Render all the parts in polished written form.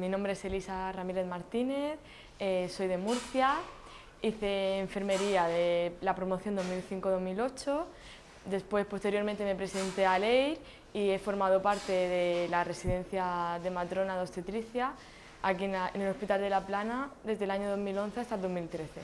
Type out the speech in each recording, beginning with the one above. Mi nombre es Elisa Ramírez Martínez, soy de Murcia, hice enfermería de la promoción 2005-2008, después posteriormente me presenté al EIR y he formado parte de la residencia de matrona de obstetricia aquí en el Hospital de La Plana desde el año 2011 hasta el 2013.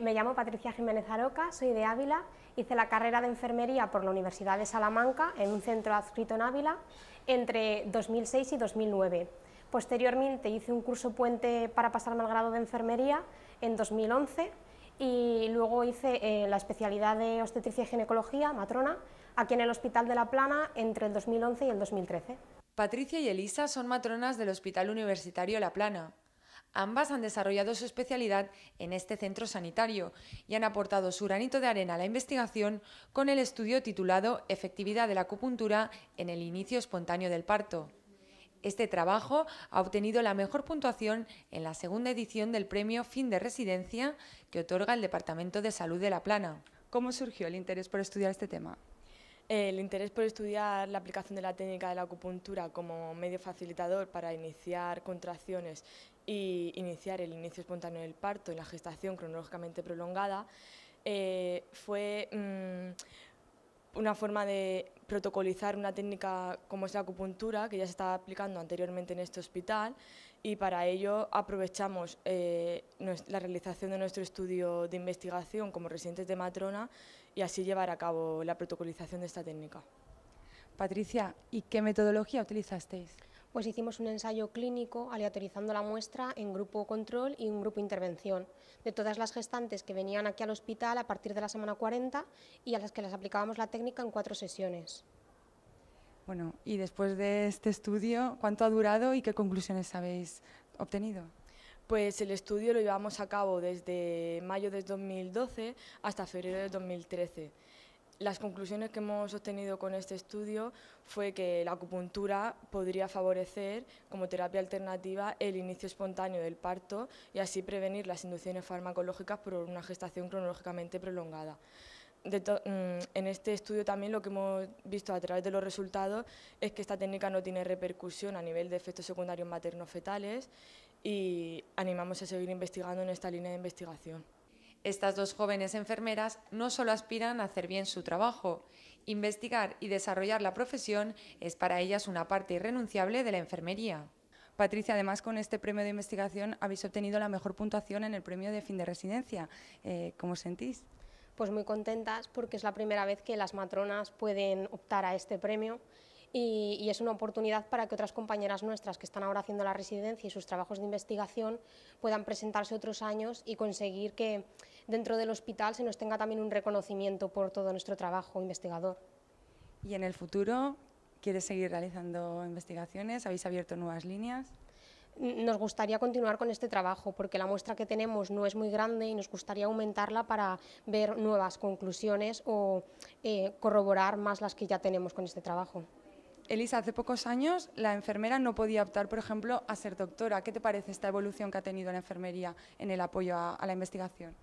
Me llamo Patricia Jiménez Aroca, soy de Ávila, hice la carrera de enfermería por la Universidad de Salamanca en un centro adscrito en Ávila entre 2006 y 2009. Posteriormente hice un curso puente para pasarme al grado de enfermería en 2011 y luego hice la especialidad de obstetricia y ginecología, matrona, aquí en el Hospital de La Plana entre el 2011 y el 2013. Patricia y Elisa son matronas del Hospital Universitario La Plana. Ambas han desarrollado su especialidad en este centro sanitario y han aportado su granito de arena a la investigación con el estudio titulado Efectividad de la acupuntura en el inicio espontáneo del parto. Este trabajo ha obtenido la mejor puntuación en la segunda edición del premio Fin de Residencia que otorga el Departamento de Salud de La Plana. ¿Cómo surgió el interés por estudiar este tema? El interés por estudiar la aplicación de la técnica de la acupuntura como medio facilitador para iniciar contracciones y iniciar el inicio espontáneo del parto en la gestación cronológicamente prolongada fue una forma de protocolizar una técnica como es la acupuntura, que ya se estaba aplicando anteriormente en este hospital, y para ello aprovechamos la realización de nuestro estudio de investigación como residentes de matrona y así llevar a cabo la protocolización de esta técnica. Patricia, ¿y qué metodología utilizasteis? Pues hicimos un ensayo clínico aleatorizando la muestra en grupo control y un grupo intervención de todas las gestantes que venían aquí al hospital a partir de la semana 40 y a las que les aplicábamos la técnica en 4 sesiones. Bueno, y después de este estudio, ¿cuánto ha durado y qué conclusiones habéis obtenido? Pues el estudio lo llevamos a cabo desde mayo de 2012 hasta febrero de 2013. Las conclusiones que hemos obtenido con este estudio fue que la acupuntura podría favorecer como terapia alternativa el inicio espontáneo del parto y así prevenir las inducciones farmacológicas por una gestación cronológicamente prolongada. En este estudio también lo que hemos visto a través de los resultados es que esta técnica no tiene repercusión a nivel de efectos secundarios materno-fetales y animamos a seguir investigando en esta línea de investigación. Estas dos jóvenes enfermeras no solo aspiran a hacer bien su trabajo, investigar y desarrollar la profesión es para ellas una parte irrenunciable de la enfermería. Patricia, además con este premio de investigación habéis obtenido la mejor puntuación en el premio de fin de residencia. ¿Cómo os sentís? Pues muy contentas porque es la primera vez que las matronas pueden optar a este premio y es una oportunidad para que otras compañeras nuestras que están ahora haciendo la residencia y sus trabajos de investigación puedan presentarse otros años y conseguir que dentro del hospital se nos tenga también un reconocimiento por todo nuestro trabajo investigador. ¿Y en el futuro quieres seguir realizando investigaciones? ¿Habéis abierto nuevas líneas? Nos gustaría continuar con este trabajo porque la muestra que tenemos no es muy grande y nos gustaría aumentarla para ver nuevas conclusiones o corroborar más las que ya tenemos con este trabajo. Elisa, hace pocos años la enfermera no podía optar, por ejemplo, a ser doctora. ¿Qué te parece esta evolución que ha tenido la enfermería en el apoyo a la investigación?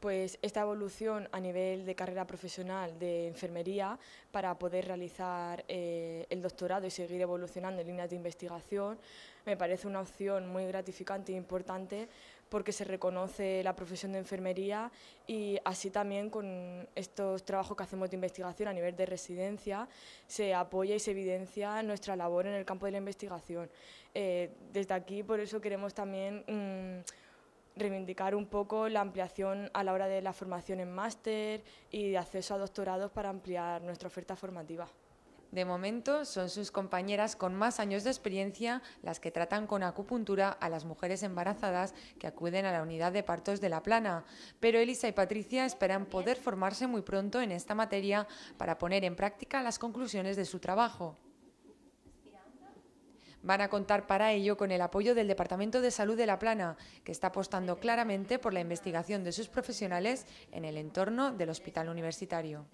Pues esta evolución a nivel de carrera profesional de enfermería para poder realizar el doctorado y seguir evolucionando en líneas de investigación me parece una opción muy gratificante e importante porque se reconoce la profesión de enfermería y así también con estos trabajos que hacemos de investigación a nivel de residencia se apoya y se evidencia nuestra labor en el campo de la investigación. Desde aquí por eso queremos también reivindicar un poco la ampliación a la hora de la formación en máster y de acceso a doctorados para ampliar nuestra oferta formativa. De momento son sus compañeras con más años de experiencia las que tratan con acupuntura a las mujeres embarazadas que acuden a la unidad de partos de La Plana, pero Elisa y Patricia esperan poder formarse muy pronto en esta materia para poner en práctica las conclusiones de su trabajo. Van a contar para ello con el apoyo del Departamento de Salud de La Plana, que está apostando claramente por la investigación de sus profesionales en el entorno del Hospital Universitario.